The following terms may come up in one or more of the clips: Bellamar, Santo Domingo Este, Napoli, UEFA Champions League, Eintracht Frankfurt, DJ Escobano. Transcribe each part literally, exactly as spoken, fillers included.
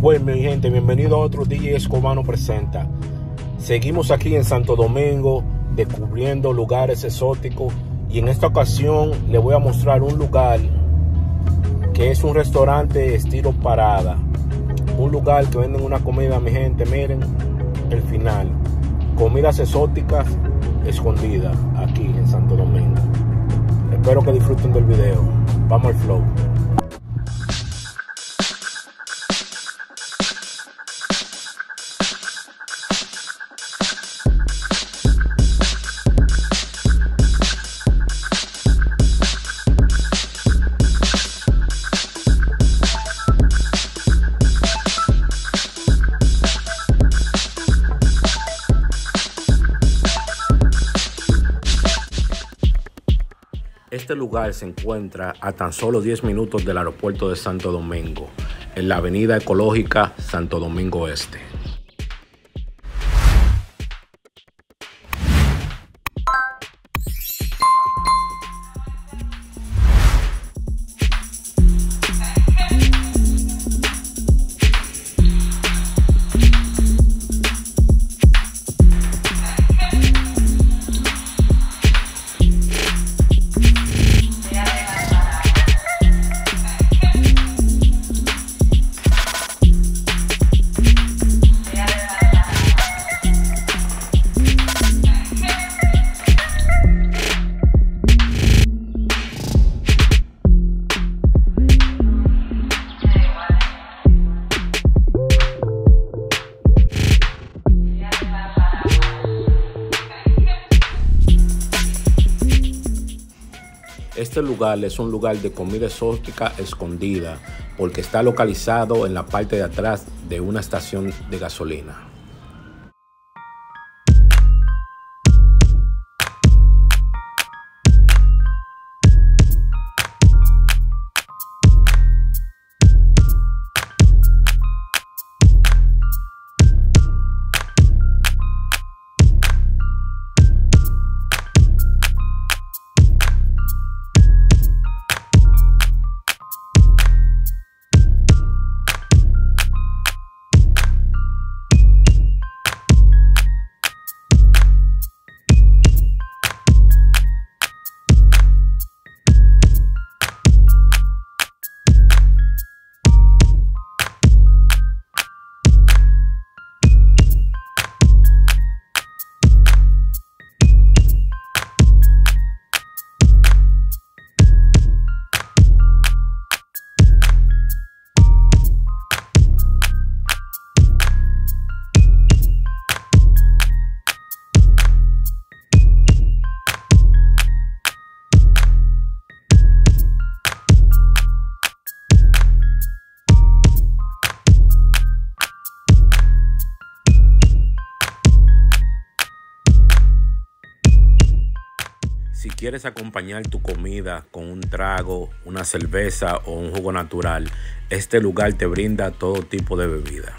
Bueno, mi gente, bienvenido a otro D J Escobano presenta. Seguimos aquí en Santo Domingo descubriendo lugares exóticos, y en esta ocasión le voy a mostrar un lugar que es un restaurante estilo parada, un lugar que venden una comida, mi gente, miren el final, comidas exóticas escondidas aquí en Santo Domingo. Espero que disfruten del video. Vamos al flow. Este lugar se encuentra a tan solo diez minutos del aeropuerto de Santo Domingo, en la avenida ecológica Santo Domingo Este. Este lugar es un lugar de comida exótica escondida porque está localizado en la parte de atrás de una estación de gasolina. Si quieres acompañar tu comida con un trago, una cerveza o un jugo natural, este lugar te brinda todo tipo de bebida.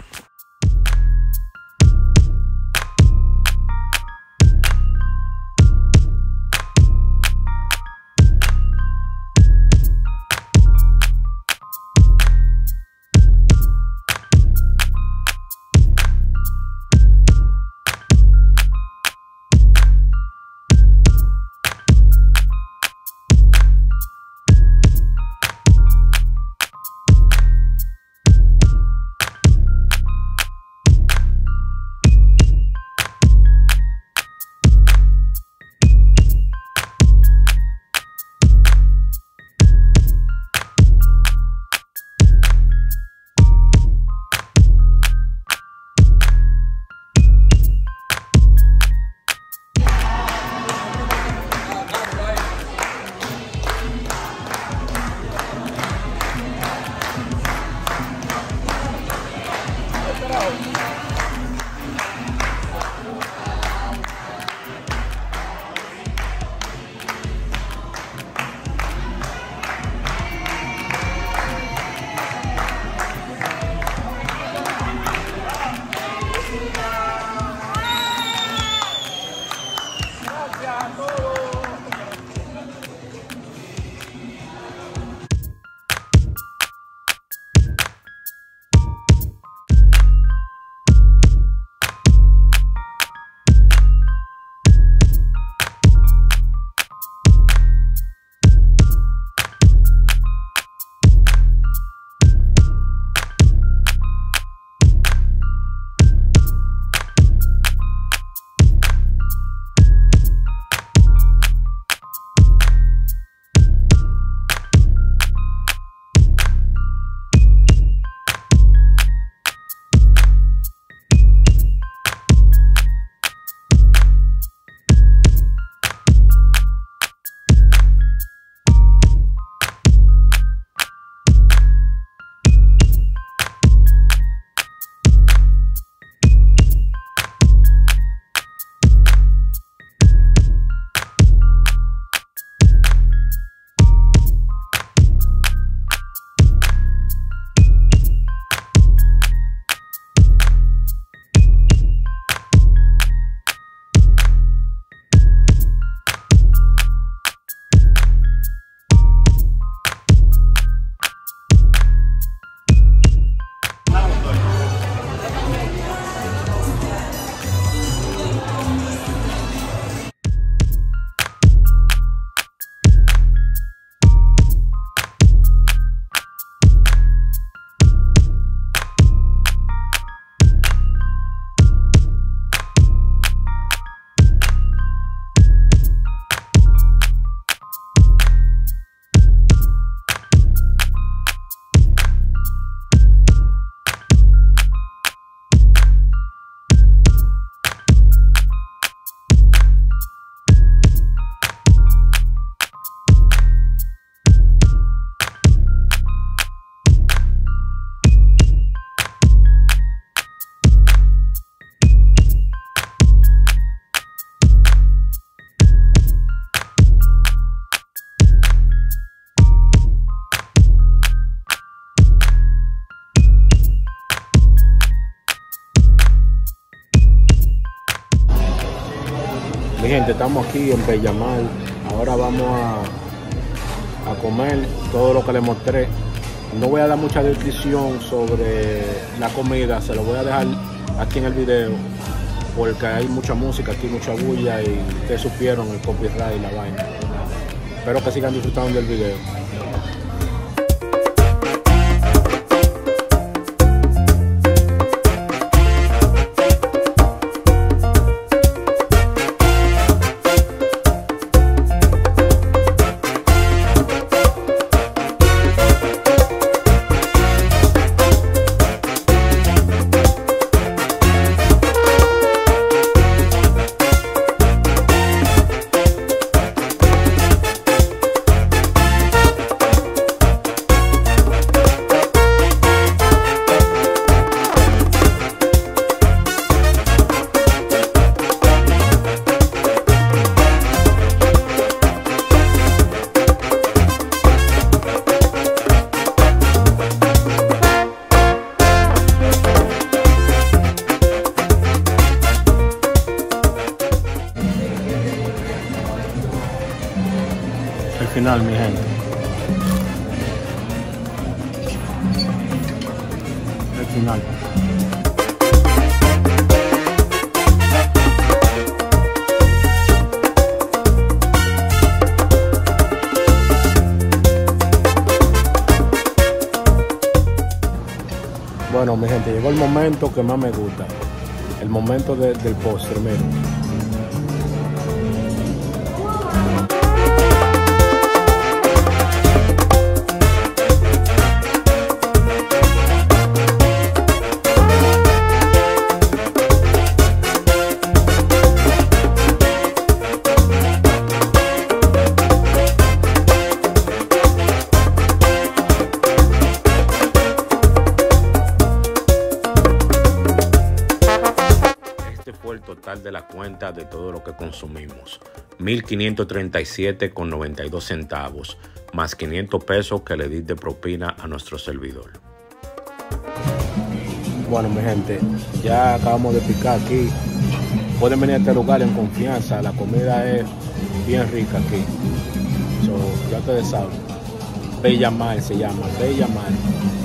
gente, estamos aquí en Bellamar. Ahora vamos a, a comer todo lo que les mostré. No voy a dar mucha descripción sobre la comida, se lo voy a dejar aquí en el video, porque hay mucha música aquí, mucha bulla, y ustedes supieron el copyright y la vaina. Espero que sigan disfrutando del video. Final, mi gente. El final. Bueno, mi gente, llegó el momento que más me gusta. El momento de, del postre, miren. Total de la cuenta de todo lo que consumimos, mil quinientos treinta y siete con noventa y dos centavos, más quinientos pesos que le di de propina a nuestro servidor. Bueno, mi gente, ya acabamos de picar aquí. Pueden venir a este lugar en confianza, la comida es bien rica aquí. So, ya ustedes saben, Bellamar se llama, Bellamar.